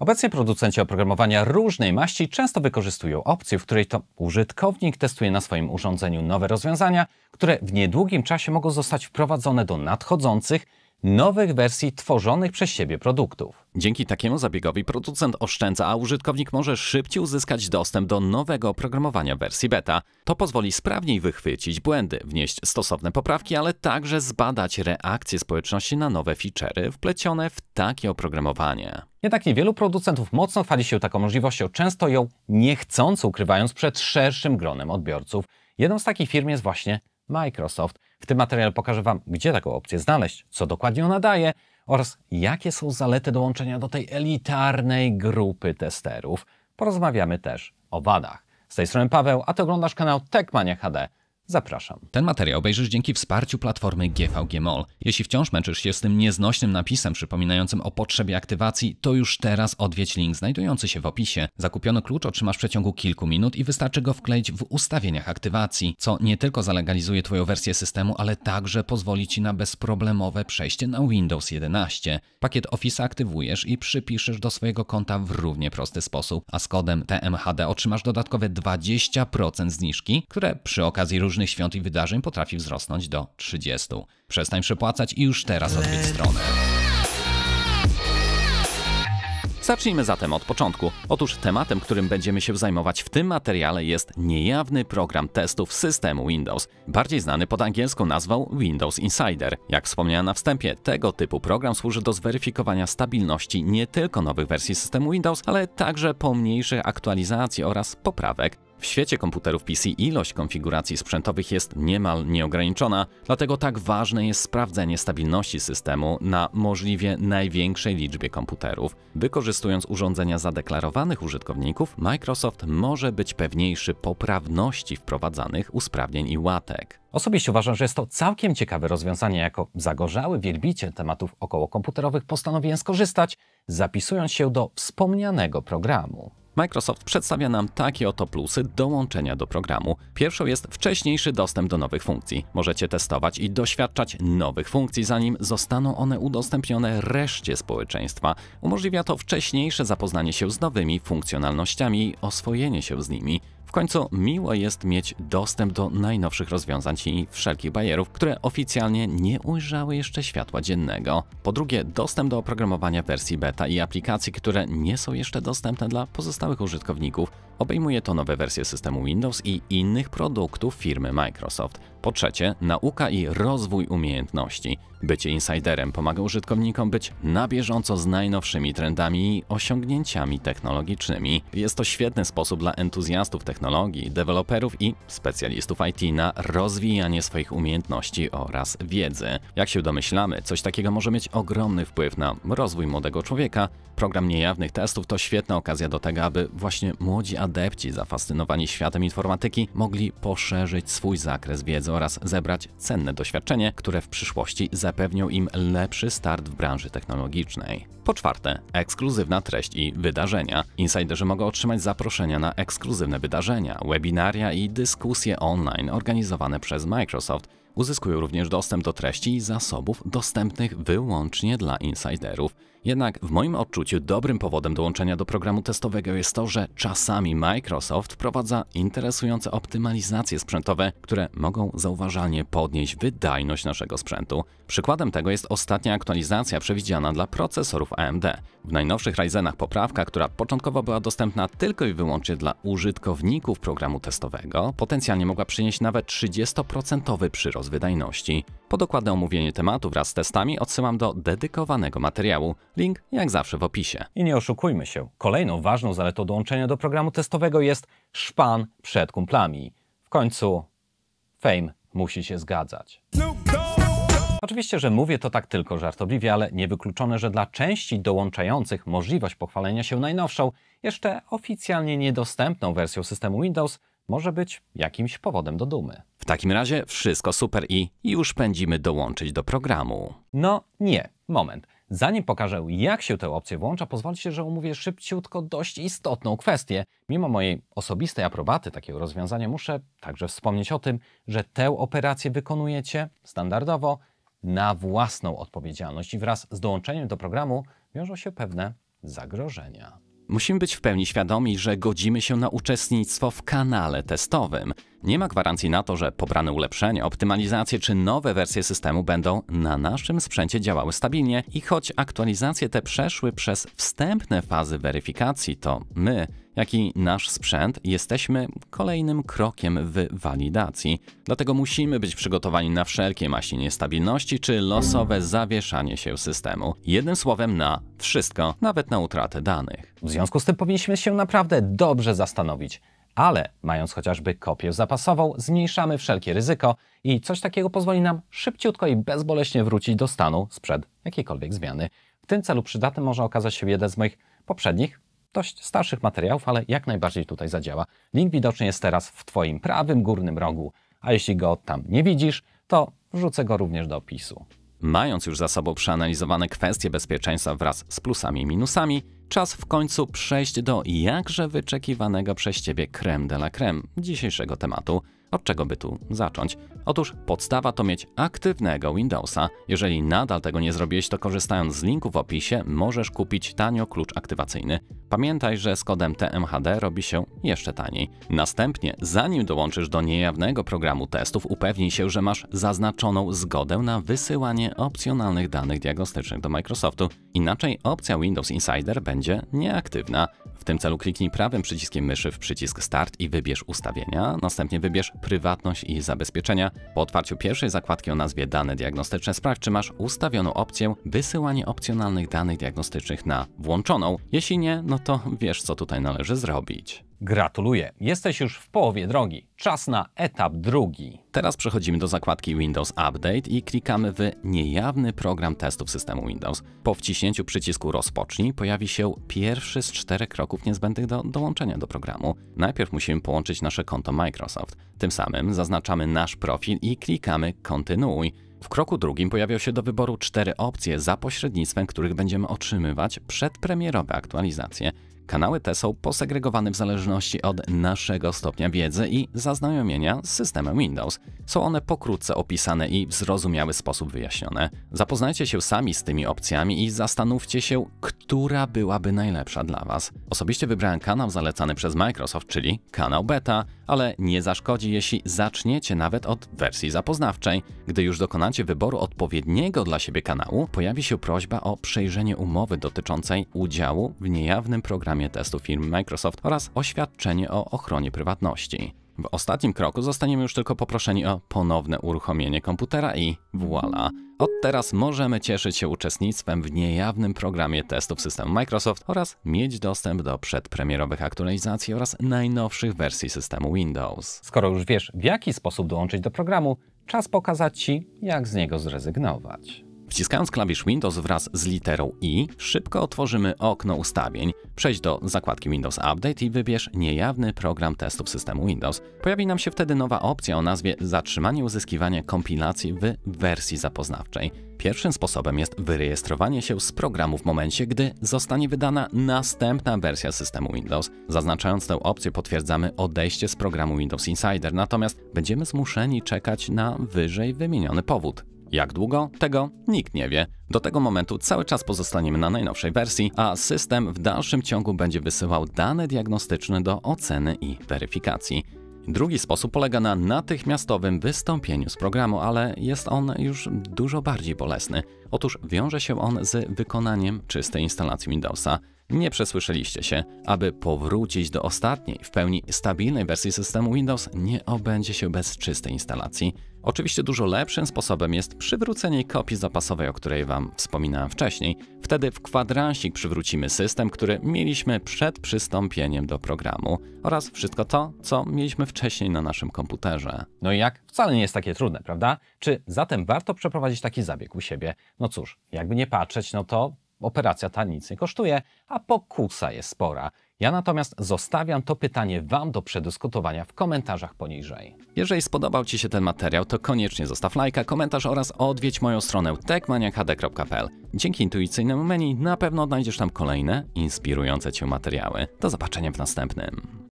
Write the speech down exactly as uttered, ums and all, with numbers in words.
Obecnie producenci oprogramowania różnej maści często wykorzystują opcję, w której to użytkownik testuje na swoim urządzeniu nowe rozwiązania, które w niedługim czasie mogą zostać wprowadzone do nadchodzących, nowych wersji tworzonych przez siebie produktów. Dzięki takiemu zabiegowi producent oszczędza, a użytkownik może szybciej uzyskać dostęp do nowego oprogramowania w wersji beta. To pozwoli sprawniej wychwycić błędy, wnieść stosowne poprawki, ale także zbadać reakcje społeczności na nowe feature'y wplecione w takie oprogramowanie. Jednak niewielu producentów mocno chwali się taką możliwością, często ją niechcąco ukrywając przed szerszym gronem odbiorców. Jedną z takich firm jest właśnie Microsoft. W tym materiale pokażę Wam, gdzie taką opcję znaleźć, co dokładnie ona daje oraz jakie są zalety dołączenia do tej elitarnej grupy testerów. Porozmawiamy też o wadach. Z tej strony Paweł, a Ty oglądasz kanał TechManiaHD. Zapraszam. Ten materiał obejrzysz dzięki wsparciu platformy G G V G Mall. Jeśli wciąż męczysz się z tym nieznośnym napisem przypominającym o potrzebie aktywacji, to już teraz odwiedź link znajdujący się w opisie. Zakupiony klucz otrzymasz w przeciągu kilku minut i wystarczy go wkleić w ustawieniach aktywacji, co nie tylko zalegalizuje Twoją wersję systemu, ale także pozwoli Ci na bezproblemowe przejście na Windows jedenaście. Pakiet Office aktywujesz i przypiszesz do swojego konta w równie prosty sposób, a z kodem T M H D otrzymasz dodatkowe dwadzieścia procent zniżki, które przy okazji różnych świąt i wydarzeń potrafi wzrosnąć do trzydziestu. Przestań przepłacać i już teraz odwiedź stronę. Zacznijmy zatem od początku. Otóż tematem, którym będziemy się zajmować w tym materiale, jest niejawny program testów systemu Windows, bardziej znany pod angielską nazwą Windows Insider. Jak wspomniałem na wstępie, tego typu program służy do zweryfikowania stabilności nie tylko nowych wersji systemu Windows, ale także pomniejszych aktualizacji oraz poprawek. W świecie komputerów P C ilość konfiguracji sprzętowych jest niemal nieograniczona, dlatego tak ważne jest sprawdzenie stabilności systemu na możliwie największej liczbie komputerów. Wykorzystując urządzenia zadeklarowanych użytkowników, Microsoft może być pewniejszy poprawności wprowadzanych usprawnień i łatek. Osobiście uważam, że jest to całkiem ciekawe rozwiązanie. Jako zagorzały wielbiciel tematów okołokomputerowych postanowiłem skorzystać, zapisując się do wspomnianego programu. Microsoft przedstawia nam takie oto plusy dołączenia do programu. Pierwszą jest wcześniejszy dostęp do nowych funkcji. Możecie testować i doświadczać nowych funkcji, zanim zostaną one udostępnione reszcie społeczeństwa. Umożliwia to wcześniejsze zapoznanie się z nowymi funkcjonalnościami i oswojenie się z nimi. W końcu miło jest mieć dostęp do najnowszych rozwiązań i wszelkich bajerów, które oficjalnie nie ujrzały jeszcze światła dziennego. Po drugie, dostęp do oprogramowania wersji beta i aplikacji, które nie są jeszcze dostępne dla pozostałych użytkowników. Obejmuje to nowe wersje systemu Windows i innych produktów firmy Microsoft. Po trzecie, nauka i rozwój umiejętności. Bycie insiderem pomaga użytkownikom być na bieżąco z najnowszymi trendami i osiągnięciami technologicznymi. Jest to świetny sposób dla entuzjastów technologii, deweloperów i specjalistów I T na rozwijanie swoich umiejętności oraz wiedzy. Jak się domyślamy, coś takiego może mieć ogromny wpływ na rozwój młodego człowieka. Program niejawnych testów to świetna okazja do tego, aby właśnie młodzi adepci zafascynowani światem informatyki mogli poszerzyć swój zakres wiedzy oraz zebrać cenne doświadczenie, które w przyszłości zapewnią im lepszy start w branży technologicznej. Po czwarte, ekskluzywna treść i wydarzenia. Insiderzy mogą otrzymać zaproszenia na ekskluzywne wydarzenia, webinaria i dyskusje online organizowane przez Microsoft. Uzyskują również dostęp do treści i zasobów dostępnych wyłącznie dla insiderów. Jednak w moim odczuciu dobrym powodem dołączenia do programu testowego jest to, że czasami Microsoft wprowadza interesujące optymalizacje sprzętowe, które mogą zauważalnie podnieść wydajność naszego sprzętu. Przykładem tego jest ostatnia aktualizacja przewidziana dla procesorów A M D. W najnowszych Ryzenach poprawka, która początkowo była dostępna tylko i wyłącznie dla użytkowników programu testowego, potencjalnie mogła przynieść nawet trzydziestoprocentowy przyrost wydajności. Po dokładne omówienie tematu wraz z testami odsyłam do dedykowanego materiału. Link jak zawsze w opisie. I nie oszukujmy się, kolejną ważną zaletą dołączenia do programu testowego jest szpan przed kumplami. W końcu fame musi się zgadzać. Oczywiście, że mówię to tak tylko żartobliwie, ale niewykluczone, że dla części dołączających możliwość pochwalenia się najnowszą, jeszcze oficjalnie niedostępną wersją systemu Windows może być jakimś powodem do dumy. W takim razie wszystko super i już pędzimy dołączyć do programu. No nie, moment. Zanim pokażę, jak się tę opcję włącza, pozwólcie, że omówię szybciutko dość istotną kwestię. Mimo mojej osobistej aprobaty takiego rozwiązania muszę także wspomnieć o tym, że tę operację wykonujecie standardowo na własną odpowiedzialność i wraz z dołączeniem do programu wiążą się pewne zagrożenia. Musimy być w pełni świadomi, że godzimy się na uczestnictwo w kanale testowym. Nie ma gwarancji na to, że pobrane ulepszenia, optymalizacje czy nowe wersje systemu będą na naszym sprzęcie działały stabilnie i choć aktualizacje te przeszły przez wstępne fazy weryfikacji, to my, jak i nasz sprzęt, jesteśmy kolejnym krokiem w walidacji. Dlatego musimy być przygotowani na wszelkie maści niestabilności czy losowe zawieszanie się systemu. Jednym słowem na wszystko, nawet na utratę danych. W związku z tym powinniśmy się naprawdę dobrze zastanowić. Ale mając chociażby kopię zapasową, zmniejszamy wszelkie ryzyko i coś takiego pozwoli nam szybciutko i bezboleśnie wrócić do stanu sprzed jakiejkolwiek zmiany. W tym celu przydatny może okazać się jeden z moich poprzednich, dość starszych materiałów, ale jak najbardziej tutaj zadziała. Link widoczny jest teraz w Twoim prawym górnym rogu, a jeśli go tam nie widzisz, to wrzucę go również do opisu. Mając już za sobą przeanalizowane kwestie bezpieczeństwa wraz z plusami i minusami, czas w końcu przejść do jakże wyczekiwanego przez Ciebie crème de la crème dzisiejszego tematu. Od czego by tu zacząć? Otóż podstawa to mieć aktywnego Windowsa. Jeżeli nadal tego nie zrobiłeś, to korzystając z linku w opisie możesz kupić tanio klucz aktywacyjny. Pamiętaj, że z kodem T M H D robi się jeszcze taniej. Następnie, zanim dołączysz do niejawnego programu testów, upewnij się, że masz zaznaczoną zgodę na wysyłanie opcjonalnych danych diagnostycznych do Microsoftu. Inaczej opcja Windows Insider będzie nieaktywna. W tym celu kliknij prawym przyciskiem myszy w przycisk Start i wybierz ustawienia, następnie wybierz prywatność i zabezpieczenia. Po otwarciu pierwszej zakładki o nazwie Dane diagnostyczne sprawdź, czy masz ustawioną opcję Wysyłanie opcjonalnych danych diagnostycznych na włączoną. Jeśli nie, no to wiesz, co tutaj należy zrobić. Gratuluję! Jesteś już w połowie drogi. Czas na etap drugi. Teraz przechodzimy do zakładki Windows Update i klikamy w Niejawny program testów systemu Windows. Po wciśnięciu przycisku Rozpocznij pojawi się pierwszy z czterech kroków niezbędnych do dołączenia do programu. Najpierw musimy połączyć nasze konto Microsoft. Tym samym zaznaczamy nasz profil i klikamy Kontynuuj. W kroku drugim pojawią się do wyboru cztery opcje, za pośrednictwem których będziemy otrzymywać przedpremierowe aktualizacje. Kanały te są posegregowane w zależności od naszego stopnia wiedzy i zaznajomienia z systemem Windows. Są one pokrótce opisane i w zrozumiały sposób wyjaśnione. Zapoznajcie się sami z tymi opcjami i zastanówcie się, która byłaby najlepsza dla Was. Osobiście wybrałem kanał zalecany przez Microsoft, czyli kanał beta, ale nie zaszkodzi, jeśli zaczniecie nawet od wersji zapoznawczej. Gdy już dokonacie wyboru odpowiedniego dla siebie kanału, pojawi się prośba o przejrzenie umowy dotyczącej udziału w niejawnym programie testu firmy Microsoft oraz oświadczenie o ochronie prywatności. W ostatnim kroku zostaniemy już tylko poproszeni o ponowne uruchomienie komputera i voilà! Od teraz możemy cieszyć się uczestnictwem w niejawnym programie testów systemu Microsoft oraz mieć dostęp do przedpremierowych aktualizacji oraz najnowszych wersji systemu Windows. Skoro już wiesz, w jaki sposób dołączyć do programu, czas pokazać Ci, jak z niego zrezygnować. Wciskając klawisz Windows wraz z literą I, szybko otworzymy okno ustawień. Przejdź do zakładki Windows Update i wybierz niejawny program testów systemu Windows. Pojawi nam się wtedy nowa opcja o nazwie Zatrzymanie uzyskiwania kompilacji w wersji zapoznawczej. Pierwszym sposobem jest wyrejestrowanie się z programu w momencie, gdy zostanie wydana następna wersja systemu Windows. Zaznaczając tę opcję potwierdzamy odejście z programu Windows Insider, natomiast będziemy zmuszeni czekać na wyżej wymieniony powód. Jak długo? Tego nikt nie wie. Do tego momentu cały czas pozostaniemy na najnowszej wersji, a system w dalszym ciągu będzie wysyłał dane diagnostyczne do oceny i weryfikacji. Drugi sposób polega na natychmiastowym wystąpieniu z programu, ale jest on już dużo bardziej bolesny. Otóż wiąże się on z wykonaniem czystej instalacji Windowsa. Nie przesłyszeliście się. Aby powrócić do ostatniej, w pełni stabilnej wersji systemu Windows, nie obędzie się bez czystej instalacji. Oczywiście dużo lepszym sposobem jest przywrócenie kopii zapasowej, o której Wam wspominałem wcześniej. Wtedy w kwadransik przywrócimy system, który mieliśmy przed przystąpieniem do programu oraz wszystko to, co mieliśmy wcześniej na naszym komputerze. No i jak? Wcale nie jest takie trudne, prawda? Czy zatem warto przeprowadzić taki zabieg u siebie? No cóż, jakby nie patrzeć, no to operacja ta nic nie kosztuje, a pokusa jest spora. Ja natomiast zostawiam to pytanie Wam do przedyskutowania w komentarzach poniżej. Jeżeli spodobał Ci się ten materiał, to koniecznie zostaw lajka, komentarz oraz odwiedź moją stronę techmaniachd kropka pl. Dzięki intuicyjnemu menu na pewno odnajdziesz tam kolejne inspirujące Cię materiały. Do zobaczenia w następnym.